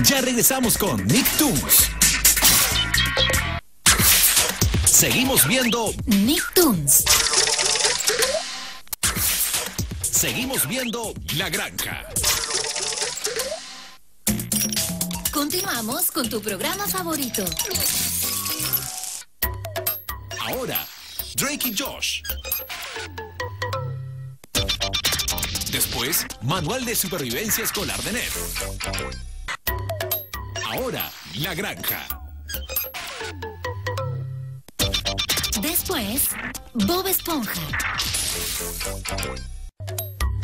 Ya regresamos con Nicktoons. Seguimos viendo Nicktoons. Seguimos viendo La Granja. Continuamos con tu programa favorito. Ahora, Drake y Josh. Después, Manual de Supervivencia Escolar de Ned. Ahora, La Granja. Después, Bob Esponja.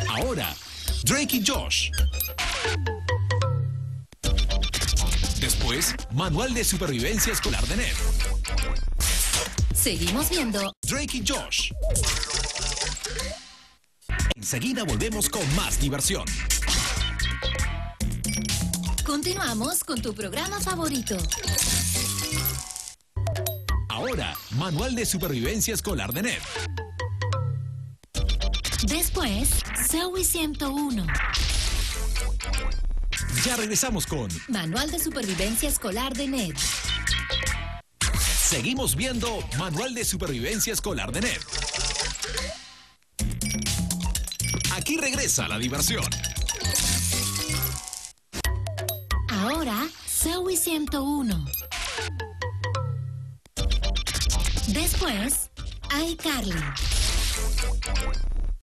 Ahora, Drake y Josh. Después, Manual de Supervivencia Escolar de Ned. Seguimos viendo Drake y Josh. Enseguida volvemos con más diversión. Continuamos con tu programa favorito. Ahora, Manual de Supervivencia Escolar de Ned. Después, Zoey 101. Ya regresamos con Manual de Supervivencia Escolar de Ned. Seguimos viendo Manual de Supervivencia Escolar de Ned. Aquí regresa la diversión. Ahora, Zoey 101. Después, iCarly.